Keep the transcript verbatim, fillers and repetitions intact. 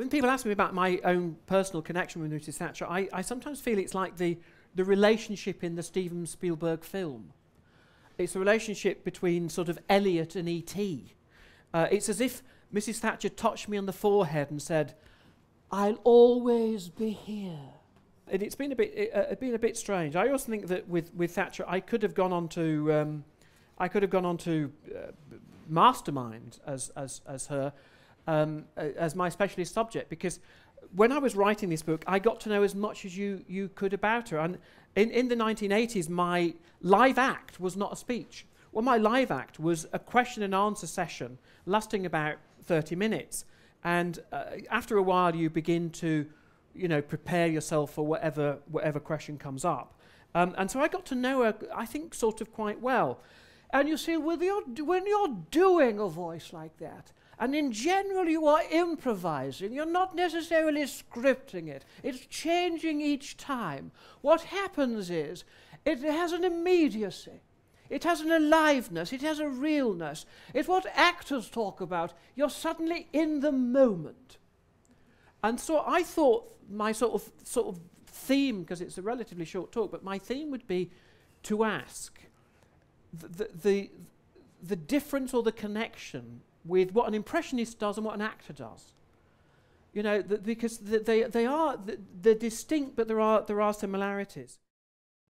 when people ask me about my own personal connection with Missus Thatcher, I, I sometimes feel it's like the, the relationship in the Steven Spielberg film. It's a relationship between sort of Elliot and E T Uh, it's as if Missus Thatcher touched me on the forehead and said, "I'll always be here." And it's been a bit, it, uh, it's been a bit strange. I also think that with, with Thatcher, I could have gone on to, um, I could have gone on to uh, mastermind as, as, as her, um, as my specialist subject, because when I was writing this book, I got to know as much as you, you could about her. And in, in the nineteen eighties, my live act was not a speech. Well, my live act was a question and answer session lasting about thirty minutes. And uh, after a while, you begin to, you know, prepare yourself for whatever, whatever question comes up. Um, and so I got to know her, I think, sort of quite well. And you see, with your, when you're doing a voice like that, and in general, you are improvising. You're not necessarily scripting it. It's changing each time. What happens is it has an immediacy. It has an aliveness. It has a realness. It's what actors talk about. You're suddenly in the moment. And so I thought my sort of, sort of theme, because it's a relatively short talk, but my theme would be to ask the, the, the, the difference or the connection with what an impressionist does and what an actor does, you know, th because th they they are th they're distinct, but there are there are similarities.